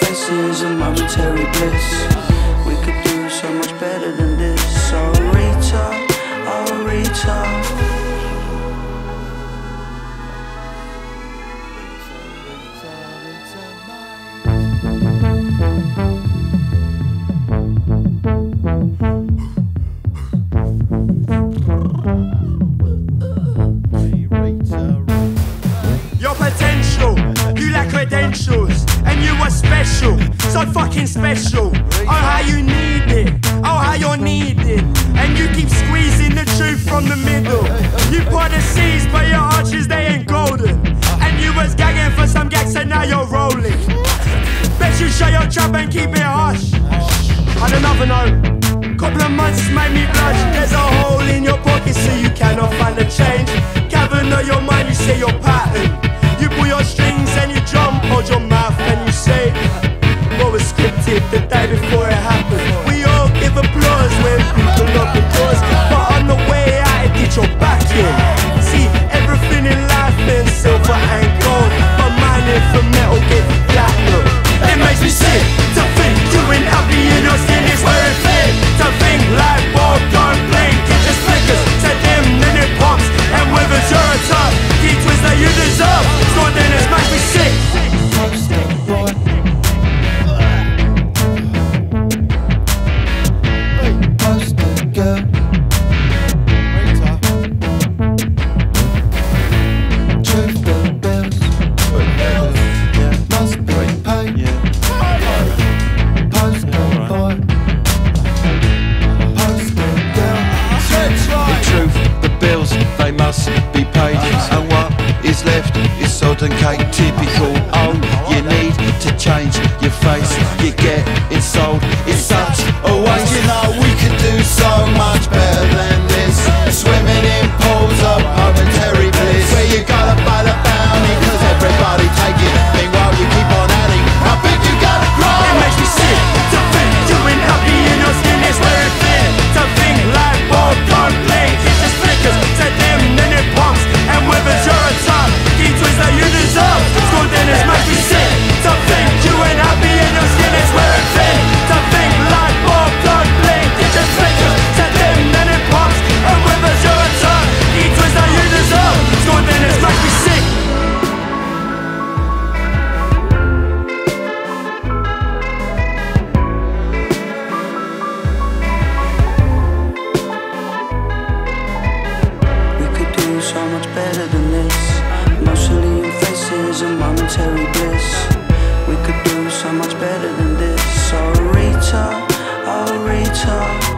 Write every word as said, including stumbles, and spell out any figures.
This is a momentary bliss. We could do so much better than this. Oh Rita, oh Rita. Credentials, and you are special, so fucking special. Oh how you need it, oh how you're needed, and you keep squeezing the truth from the middle. You planted seeds, but your arches they ain't golden, and you was gagging for some gags and now you're rolling. Bet you shut your trap and keep it hush. On another note, couple of months made me blush. There's a hole in your pocket so you cannot find a change. Cavern of your mind, you see your pattern. You pull your strings and you jump, hold your mouth and you say what was scripted the day before it happened. We all give applause when people knock the doors, but on the way out it did your back in. See, everything in life ain't silver and gold, but mine ain't from metal, get platinum. It makes me sick to think you and I'll be in your skin, it's where it fit. To think like ball don't blink, it just flickers to them then it pops, and whether you're a top, key twist that you deserve. Be paid, and what is left is sod and cake. Typical. Oh, you need to change your face. You get it sold. It's such a waste. You know we could do so much better than this. Swimming in pools of momentary bliss, where you gotta buy the bounty 'cause everybody take it. Meanwhile you keep on adding. I bet you gotta grow. It makes me sick to think you ain't happy in your skin. It's where it fit to think like ball don't blink. It just flickers to them. So much better than this. Mostly your face is a momentary bliss. We could do so much better than this. Oh Rita, oh Rita.